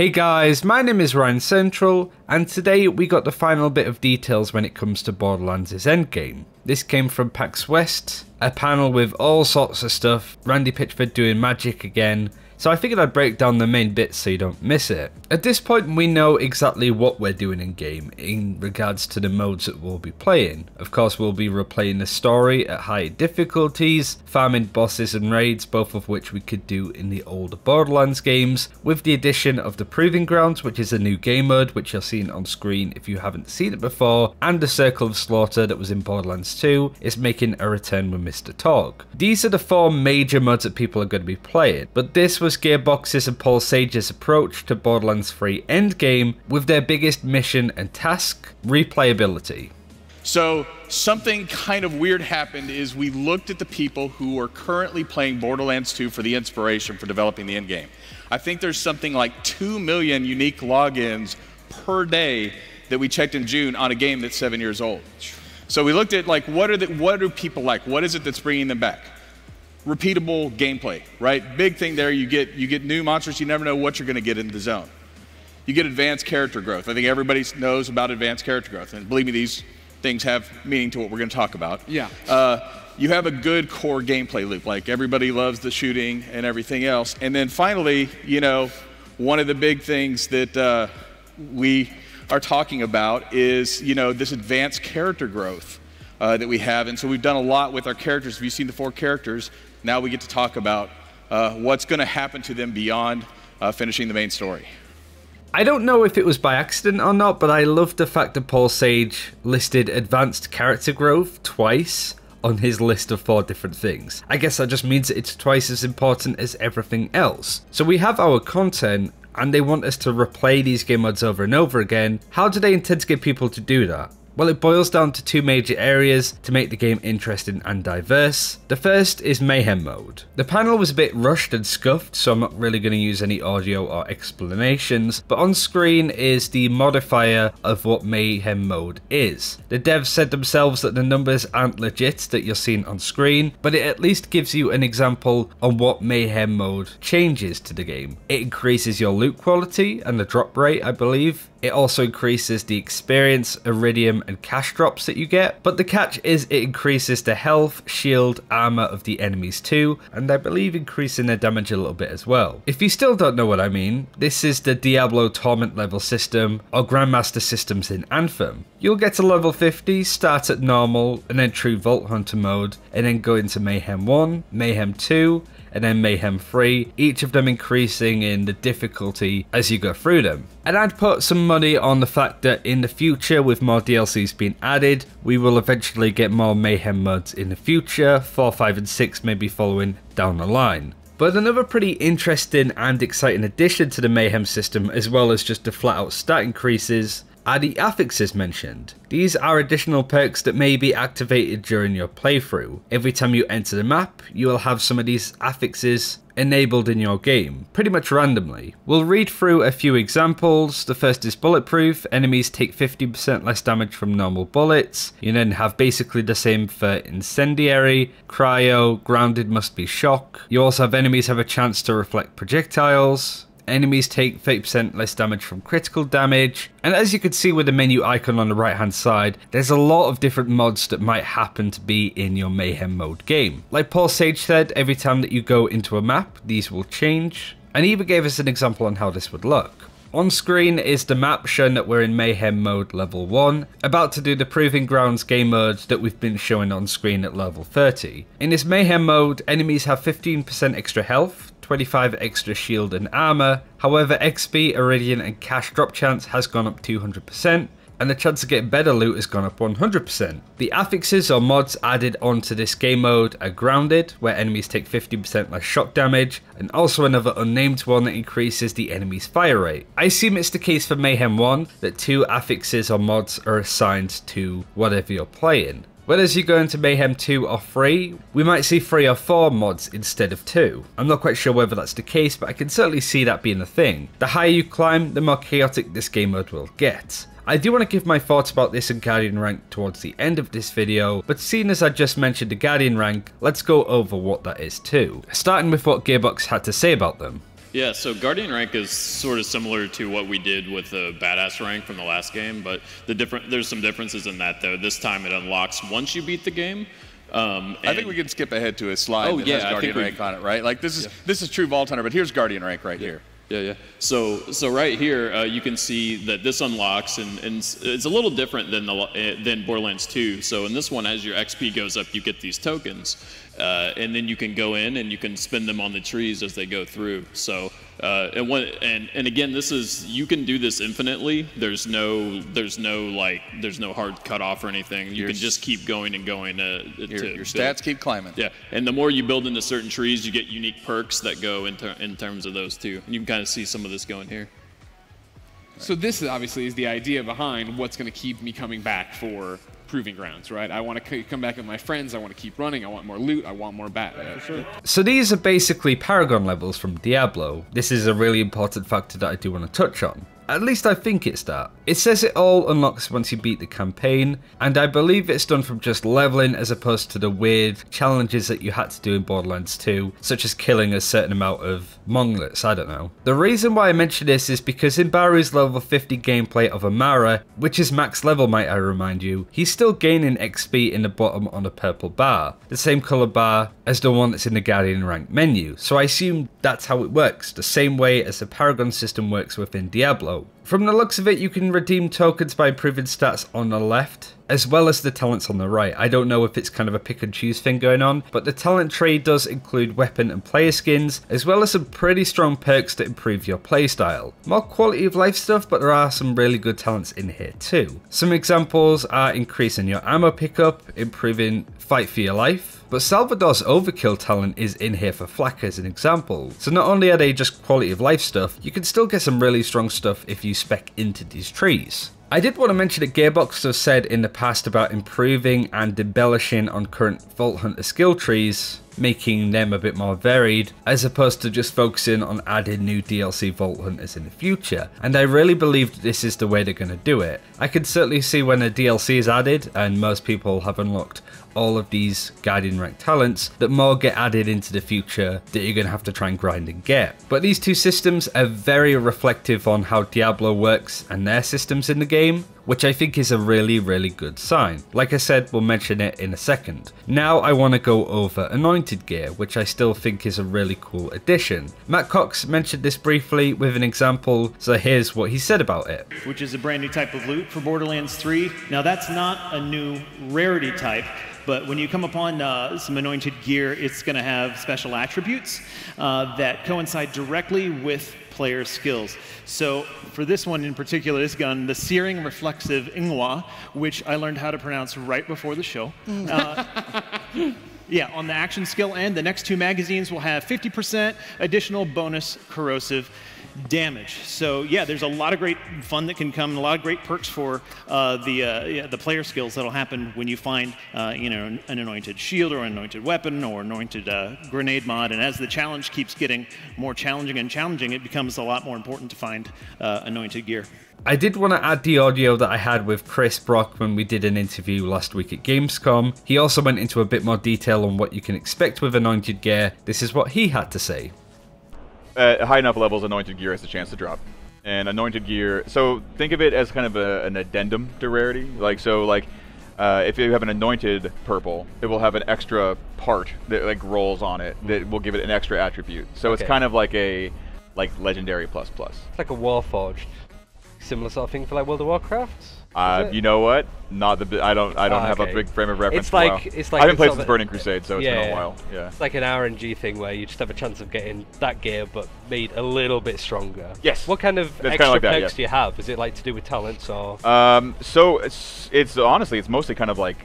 Hey guys, my name is Ryan Central, and today we got the final bit of details when it comes to Borderlands' endgame. This came from PAX West, a panel with all sorts of stuff, Randy Pitchford doing magic again, so I figured I'd break down the main bits so you don't miss it. At this point we know exactly what we're doing in game in regards to the modes that we'll be playing. Of course we'll be replaying the story at higher difficulties, farming bosses and raids, both of which we could do in the older Borderlands games, with the addition of the Proving Grounds, which is a new game mode which you're seeing on screen if you haven't seen it before, and the Circle of Slaughter that was in Borderlands 2 is making a return with Mr. Torg. These are the four major modes that people are going to be playing, but this was Gearbox's and Paul Sage's approach to Borderlands 3 endgame, with their biggest mission and task, replayability. So something kind of weird happened is we looked at the people who are currently playing Borderlands 2 for the inspiration for developing the endgame. I think there's something like 2 million unique logins per day that we checked in June on a game that's 7 years old. So we looked at like what do people like? What is it that's bringing them back? Repeatable gameplay, right? Big thing there, you get new monsters, you never know what you're going to get in the zone. You get advanced character growth. I think everybody knows about advanced character growth, and believe me, these things have meaning to what we're going to talk about. Yeah. You have a good core gameplay loop, like everybody loves the shooting and everything else. And then finally, you know, one of the big things that we are talking about is, you know, this advanced character growth that we have, and so we've done a lot with our characters. If you've seen the four characters, now we get to talk about what's going to happen to them beyond finishing the main story. I don't know if it was by accident or not, but I loved the fact that Paul Sage listed advanced character growth twice on his list of four different things. I guess that just means that it's twice as important as everything else. So we have our content, and they want us to replay these game modes over and over again. How do they intend to get people to do that? Well, it boils down to two major areas to make the game interesting and diverse. The first is Mayhem Mode. The panel was a bit rushed and scuffed, so I'm not really going to use any audio or explanations, but on screen is the modifier of what Mayhem Mode is. The devs said themselves that the numbers aren't legit that you're seeing on screen, but it at least gives you an example on what Mayhem Mode changes to the game. It increases your loot quality and the drop rate, I believe. It also increases the experience, iridium, and cash drops that you get, but the catch is it increases the health, shield, armor of the enemies too, and I believe increasing their damage a little bit as well. If you still don't know what I mean, this is the Diablo Torment level system, or Grandmaster systems in Anthem. You'll get to level 50, start at normal, and then true Vault Hunter mode, and then go into Mayhem 1, Mayhem 2, and then Mayhem 3, each of them increasing in the difficulty as you go through them. And I'd put some money on the fact that in the future, with more DLCs being added, we will eventually get more Mayhem modes in the future, 4, 5 and 6 maybe following down the line. But another pretty interesting and exciting addition to the Mayhem system, as well as just the flat out stat increases, are the affixes mentioned. These are additional perks that may be activated during your playthrough. Every time you enter the map, you will have some of these affixes enabled in your game, pretty much randomly. We'll read through a few examples. The first is bulletproof. Enemies take 50% less damage from normal bullets. You then have basically the same for incendiary, cryo, grounded must be shock. You also have enemies have a chance to reflect projectiles. Enemies take 30% less damage from critical damage. And as you can see with the menu icon on the right hand side, there's a lot of different mods that might happen to be in your Mayhem Mode game. Like Paul Sage said, every time that you go into a map, these will change. And he even gave us an example on how this would look. On screen is the map showing that we're in Mayhem Mode level 1, about to do the Proving Grounds game mode that we've been showing on screen at level 30. In this Mayhem Mode, enemies have 15% extra health, 25 extra shield and armor. However, XP, Iridium and cash drop chance has gone up 200%, and the chance to get better loot has gone up 100%. The affixes or mods added onto this game mode are grounded, where enemies take 50% less shock damage, and also another unnamed one that increases the enemy's fire rate. I assume it's the case for Mayhem 1 that two affixes or mods are assigned to whatever you're playing. Whether as you go into Mayhem 2 or 3, we might see 3 or 4 mods instead of 2. I'm not quite sure whether that's the case, but I can certainly see that being a thing. The higher you climb, the more chaotic this game mode will get. I do want to give my thoughts about this and Guardian Rank towards the end of this video, but seeing as I just mentioned the Guardian Rank, let's go over what that is too, starting with what Gearbox had to say about them. Yeah, so Guardian Rank is sort of similar to what we did with the Badass Rank from the last game, but the there's some differences in that, though. This time it unlocks once you beat the game. I think we can skip ahead to a slide that has Guardian Rank on it, right? Like this is true Vault Hunter, but here's Guardian Rank right here. Yeah. So right here, you can see that this unlocks, and it's a little different than Borderlands 2. So in this one, as your XP goes up, you get these tokens, and then you can go in and you can spend them on the trees as they go through. So and again, this is, you can do this infinitely. There's no hard cutoff or anything. You can just keep going and going. Your stats keep climbing. Yeah, and the more you build into certain trees, you get unique perks that go in terms of those too. And you can kind of see some of this going here. Right. So this obviously is the idea behind what's going to keep me coming back for Proving Grounds, right? I want to come back with my friends, I want to keep running, I want more loot, I want more bat. Sure. So these are basically Paragon levels from Diablo. This is a really important factor that I do want to touch on. At least I think it's that. It says it all unlocks once you beat the campaign, and I believe it's done from just leveling as opposed to the weird challenges that you had to do in Borderlands 2, such as killing a certain amount of monglets, I don't know. The reason why I mention this is because in Baru's level 50 gameplay of Amara, which is max level might I remind you, he's still gaining XP in the bottom on a purple bar, the same colour bar as the one that's in the Guardian Rank menu, so I assume that's how it works, the same way as the Paragon system works within Diablo. From the looks of it, you can redeem tokens by improving stats on the left, as well as the talents on the right. I don't know if it's kind of a pick and choose thing going on, but the talent tree does include weapon and player skins, as well as some pretty strong perks that improve your playstyle. More quality of life stuff, but there are some really good talents in here too. Some examples are increasing your ammo pickup, improving fight for your life, but Salvador's overkill talent is in here for Flak as an example. So not only are they just quality of life stuff, you can still get some really strong stuff if you spec into these trees. I did want to mention that Gearbox have said in the past about improving and embellishing on current Vault Hunter skill trees, making them a bit more varied, as opposed to just focusing on adding new DLC Vault Hunters in the future, and I really believe that this is the way they're going to do it. I can certainly see when a DLC is added, and most people have unlocked all of these Guardian Rank talents, that more get added into the future that you're going to have to try and grind and get. But these two systems are very reflective on how Diablo works and their systems in the game, which I think is a really, really good sign. Like I said, we'll mention it in a second. Now I want to go over Annointed Gear, which I still think is a really cool addition. Matt Cox mentioned this briefly with an example, so here's what he said about it. Which is a brand new type of loot for Borderlands 3. Now that's not a new rarity type, but when you come upon some Annointed Gear, it's going to have special attributes that coincide directly with player skills. So for this one in particular, this gun, the searing reflexive ingwa, which I learned how to pronounce right before the show. Yeah, on the action skill end, the next two magazines will have 50% additional bonus corrosive damage. So yeah, there's a lot of great fun that can come, and a lot of great perks for the player skills that'll happen when you find an anointed shield or an anointed weapon or anointed grenade mod. And as the challenge keeps getting more challenging and challenging, it becomes a lot more important to find Annointed Gear. I did want to add the audio that I had with Chris Brock when we did an interview last week at Gamescom. He also went into a bit more detail on what you can expect with Annointed Gear. This is what he had to say. At high enough levels, Annointed Gear has a chance to drop. And Annointed Gear, so think of it as kind of an addendum to rarity. If you have an Anointed purple, it will have an extra part that rolls on it that will give it an extra attribute. So it's kind of like a Legendary ++. It's like a Warforged. Similar sort of thing for World of Warcraft. You know what? I don't have a big frame of reference. I haven't played since Burning Crusade, so it's been a while. Yeah, it's like an RNG thing where you just have a chance of getting that gear, but made a little bit stronger. Yes. What kind of extra perks do you have? Is it to do with talents or? So it's honestly it's mostly kind of like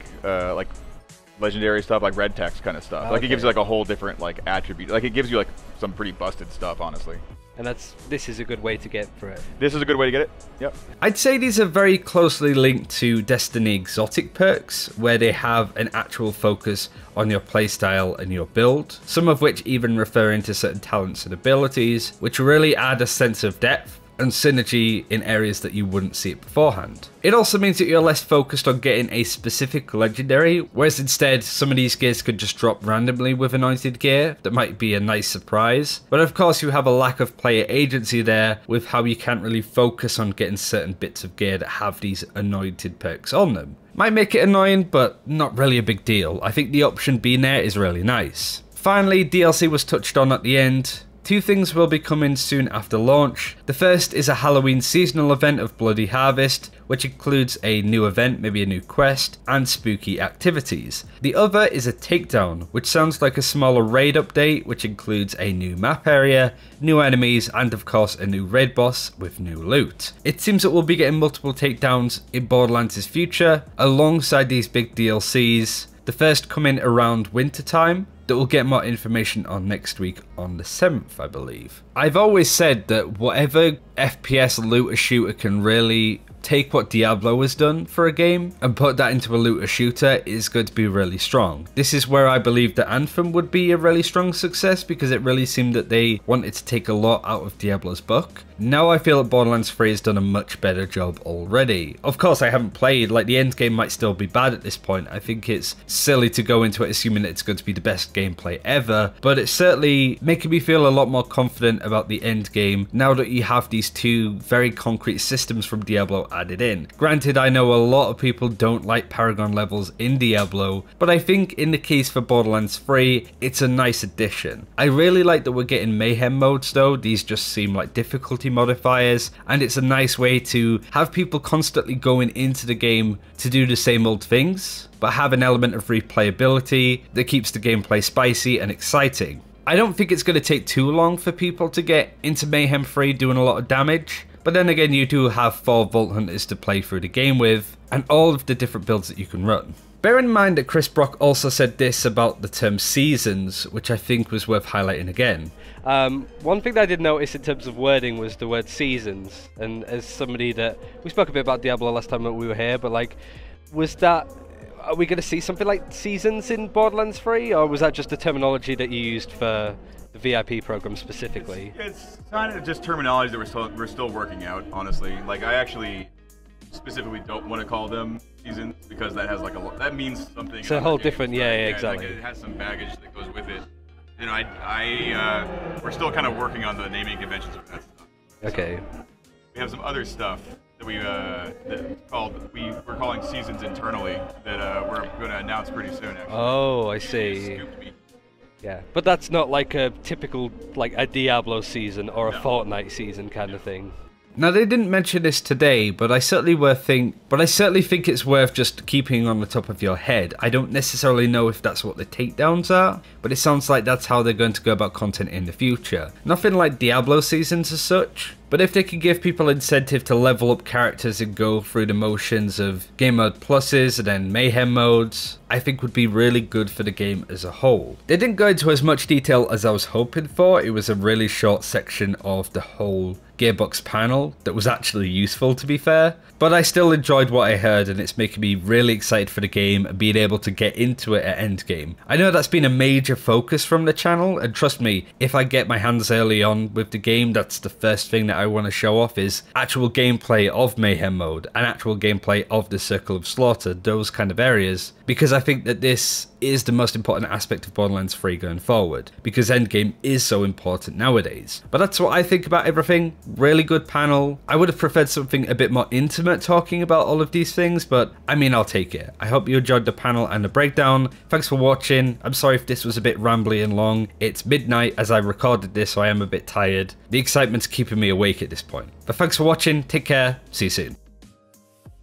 legendary stuff, like red text kind of stuff. It gives you a whole different attribute. It gives you some pretty busted stuff, honestly. And this is a good way to get for it. This is a good way to get it, yep. I'd say these are very closely linked to Destiny exotic perks, where they have an actual focus on your playstyle and your build, some of which even referring to certain talents and abilities, which really add a sense of depth and synergy in areas that you wouldn't see it beforehand. It also means that you're less focused on getting a specific legendary, whereas instead some of these gears could just drop randomly with Annointed Gear. That might be a nice surprise, but of course you have a lack of player agency there with how you can't really focus on getting certain bits of gear that have these anointed perks on them. Might make it annoying, but not really a big deal. I think the option being there is really nice. Finally, DLC was touched on at the end. Two things will be coming soon after launch. The first is a Halloween seasonal event of Bloody Harvest, which includes a new event, maybe a new quest, and spooky activities. The other is a takedown, which sounds like a smaller raid update, which includes a new map area, new enemies, and of course a new raid boss with new loot. It seems that we'll be getting multiple takedowns in Borderlands' future, alongside these big DLCs. The first coming around winter time, that we'll get more information on next week on the 7th, I believe. I've always said that whatever FPS looter shooter can really take what Diablo has done for a game and put that into a looter shooter is going to be really strong. This is where I believe that Anthem would be a really strong success, because it really seemed that they wanted to take a lot out of Diablo's book. Now I feel that Borderlands 3 has done a much better job already. Of course I haven't played, like the end game might still be bad at this point. I think it's silly to go into it assuming that it's going to be the best gameplay ever, but it's certainly making me feel a lot more confident about the end game now that you have these two very concrete systems from Diablo added in. Granted, I know a lot of people don't like Paragon levels in Diablo, but I think in the case for Borderlands 3, it's a nice addition. I really like that we're getting Mayhem Modes though. These just seem like difficulty modifiers, and it's a nice way to have people constantly going into the game to do the same old things, but have an element of replayability that keeps the gameplay spicy and exciting. I don't think it's going to take too long for people to get into Mayhem 3 doing a lot of damage. But then again, you do have 4 Vault Hunters to play through the game with, and all of the different builds that you can run. Bear in mind that Chris Brock also said this about the term seasons, which I think was worth highlighting again. One thing that I did notice in terms of wording was the word seasons, and as somebody that, we spoke a bit about Diablo last time that we were here, but like, was that, are we going to see something like seasons in Borderlands 3, or was that just the terminology that you used for VIP program specifically? It's kind of just terminology that we're still working out, honestly. Like, I actually specifically don't want to call them seasons, because that has like a lot, that means something. It's a whole different, yeah, yeah, exactly. Like, it has some baggage that goes with it. And we're still kind of working on the naming conventions of that stuff. Okay. So we have some other stuff that we're calling seasons internally that we're going to announce pretty soon, actually. Oh, I see. Yeah, but that's not like a typical, like a Diablo season or a Fortnite season kind of thing. Now, they didn't mention this today, but I certainly think it's worth just keeping on the top of your head. I don't necessarily know if that's what the takedowns are, but it sounds like that's how they're going to go about content in the future. Nothing like Diablo seasons as such, but if they can give people incentive to level up characters and go through the motions of game mode pluses and then mayhem modes, I think would be really good for the game as a whole. They didn't go into as much detail as I was hoping for. It was a really short section of the whole Gearbox panel that was actually useful, to be fair, but I still enjoyed what I heard, and it's making me really excited for the game and being able to get into it at endgame. I know that's been a major focus from the channel, and trust me, if I get my hands early on with the game, that's the first thing that I want to show off, is actual gameplay of Mayhem Mode and actual gameplay of the Circle of Slaughter, those kind of areas, because I think that this is the most important aspect of Borderlands 3 going forward, because endgame is so important nowadays. But that's what I think about everything. Really good panel. I would have preferred something a bit more intimate talking about all of these things, but I mean, I'll take it. I hope you enjoyed the panel and the breakdown. Thanks for watching. I'm sorry if this was a bit rambly and long. It's midnight as I recorded this, so I am a bit tired. The excitement's keeping me awake at this point. But thanks for watching. Take care. See you soon.